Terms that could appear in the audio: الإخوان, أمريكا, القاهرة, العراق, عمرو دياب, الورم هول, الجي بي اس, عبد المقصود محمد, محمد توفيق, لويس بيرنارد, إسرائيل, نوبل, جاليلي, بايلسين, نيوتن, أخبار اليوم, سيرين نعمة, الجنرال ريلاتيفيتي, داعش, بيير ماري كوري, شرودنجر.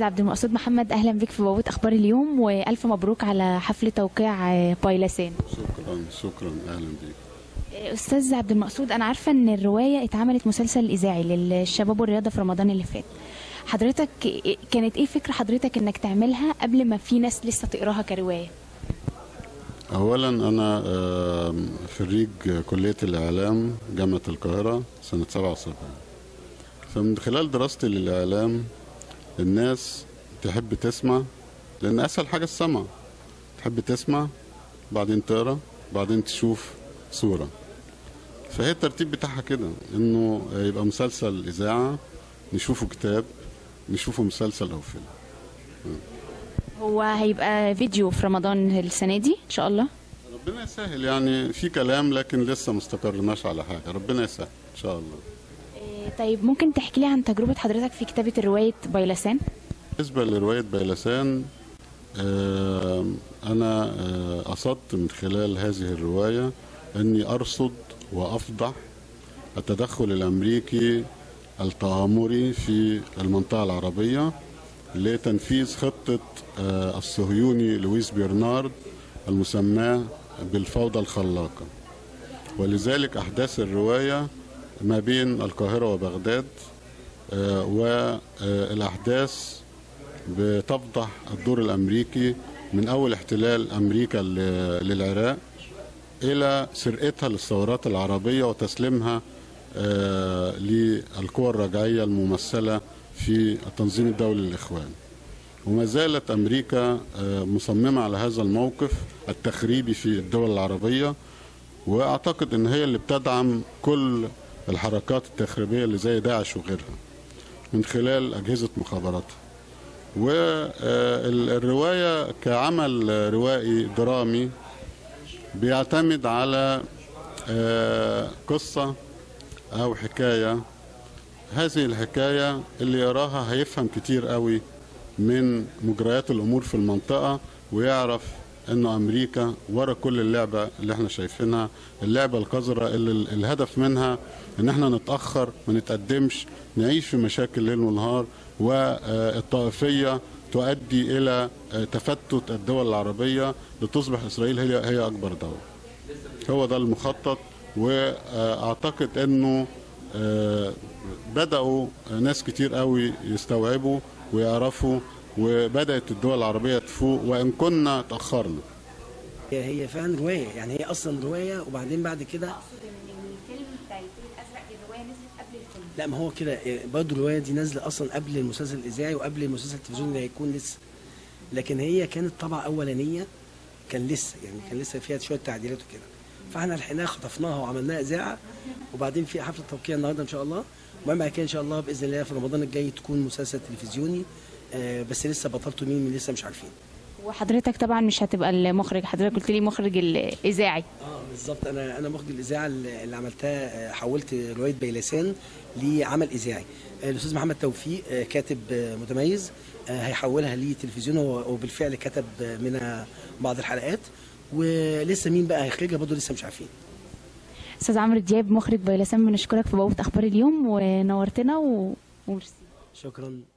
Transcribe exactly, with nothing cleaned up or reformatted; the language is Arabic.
عبد المقصود محمد، اهلا بك في بوابه اخبار اليوم، والف مبروك على حفل توقيع بايلسين. شكرا شكرا، اهلا بك. استاذ عبد المقصود، انا عارفه ان الروايه اتعملت مسلسل اذاعي للشباب والرياضه في رمضان اللي فات، حضرتك كانت ايه فكره حضرتك انك تعملها قبل ما في ناس لسه تقراها كروايه؟ اولا انا خريج كليه الاعلام جامعه القاهره سنه سبعة وسبعين، فمن خلال دراستي للاعلام الناس تحب تسمع، لأن أسهل حاجة السمع، تحب تسمع بعدين تقرأ بعدين تشوف صورة، فهي الترتيب بتاعها كده، إنه يبقى مسلسل إذاعة نشوفه كتاب نشوفه مسلسل أو فيلم. هو هيبقى فيديو في رمضان السنة دي إن شاء الله؟ ربنا يسهل، يعني في كلام لكن لسه ما استقرناش على حاجة، ربنا يسهل إن شاء الله. طيب ممكن تحكي لي عن تجربة حضرتك في كتابة رواية بايلسين؟ بالنسبة لرواية بايلسين، أنا قصدت من خلال هذه الرواية أني أرصد وأفضح التدخل الأمريكي التآمري في المنطقة العربية لتنفيذ خطة الصهيوني لويس بيرنارد المسماة بالفوضى الخلاقة، ولذلك أحداث الرواية ما بين القاهرة وبغداد، والأحداث بتفضح الدور الأمريكي من أول احتلال أمريكا للعراق إلى سرقتها للثورات العربية وتسليمها للقوى الرجعية الممثلة في التنظيم الدولي للإخوان. وما زالت أمريكا مصممة على هذا الموقف التخريبي في الدول العربية، وأعتقد أن هي اللي بتدعم كل الحركات التخريبية اللي زي داعش وغيرها من خلال أجهزة مخابراتها. والرواية كعمل روائي درامي بيعتمد على قصة أو حكاية، هذه الحكاية اللي يراها هيفهم كتير قوي من مجريات الأمور في المنطقة، ويعرف أن أمريكا ورا كل اللعبة اللي احنا شايفينها، اللعبة القذرة اللي الهدف منها أن احنا نتأخر ما نتقدمش، نعيش في مشاكل ليل ونهار، والطائفية تؤدي إلى تفتت الدول العربية لتصبح إسرائيل هي هي أكبر دولة. هو ده المخطط، وأعتقد أنه بدأوا ناس كتير قوي يستوعبوا ويعرفوا، وبدأت الدول العربية تفوق وإن كنا تأخرنا. هي فعلا رواية، يعني هي أصلا رواية، وبعدين بعد كده أقصد إن الكلمة بتاع الفيل الأزرق دي الرواية نزلت قبل الفيلم. لا، ما هو كده برضه الرواية دي نازلة أصلا قبل المسلسل الإذاعي وقبل المسلسل التلفزيوني اللي هيكون لسه، لكن هي كانت طبعة أولانية، كان لسه يعني كان لسه فيها شوية تعديلات وكده، فإحنا لحقناها خطفناها وعملناها إذاعة، وبعدين في حفلة توقيع النهارده إن شاء الله، وبعد كده إن شاء الله بإذن الله في رمضان الجاي تكون مسلسل تلفزيوني، بس لسه بطلته مين من لسه مش عارفين. وحضرتك طبعا مش هتبقى المخرج، حضرتك قلت لي مخرج الاذاعي. اه بالظبط، انا انا مخرج الاذاعه اللي عملتها، حولت روايه بايلسين لعمل اذاعي. الاستاذ محمد توفيق كاتب متميز هيحولها لتلفزيون، وبالفعل كتب منها بعض الحلقات، ولسه مين بقى هيخرجها برضه لسه مش عارفين. استاذ عمرو دياب مخرج بايلسين، بنشكرك في بوابه اخبار اليوم ونورتنا، وميرسي. شكرا.